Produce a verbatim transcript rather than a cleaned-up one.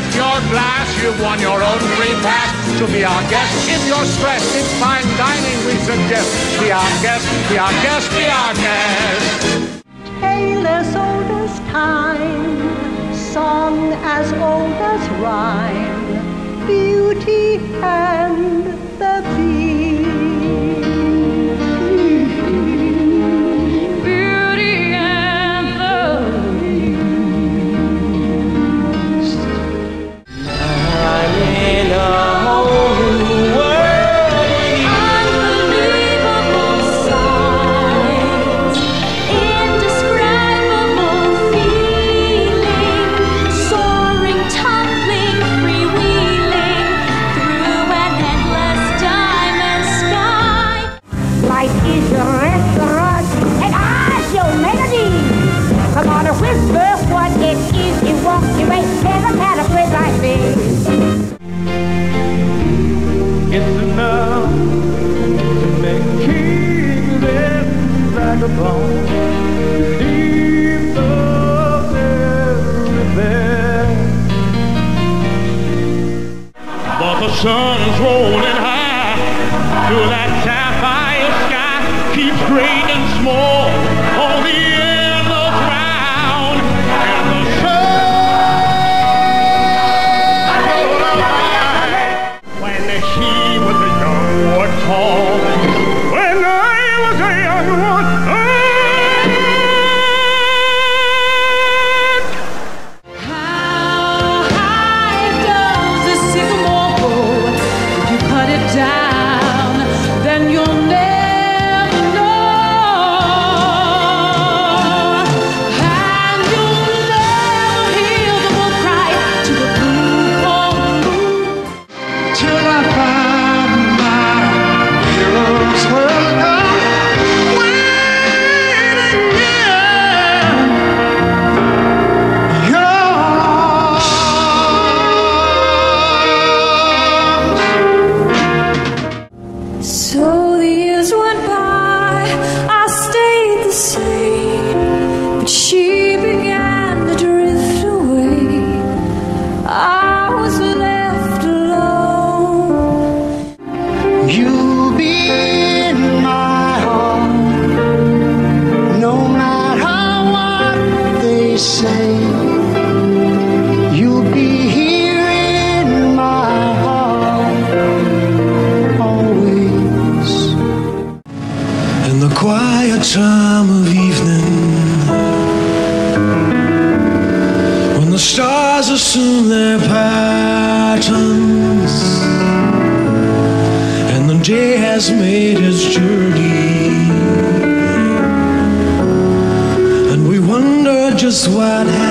lift your glass, you've won your own repast. To be our guest in your stress, it's fine dining we suggest. Be our guest, be our guest, be our guest. Tale as old as time, song as old as rhyme, Beauty and the Beast. Sun's rolling high through that sapphire sky, keeps great and small on the endless round, and the sun when she was a young one tall, when I was a young one old. How high does the sycamore down, then you'll never know, and you'll never hear the bull cry to the blue moon. Till I find my heroes will come waiting in your arms. So the years went by, I stayed the same, but she began to drift away. I was left alone. You'll be in my heart, no matter what they say. Quiet time of evening, when the stars assume their patterns, and the day has made its journey, and we wonder just what happened.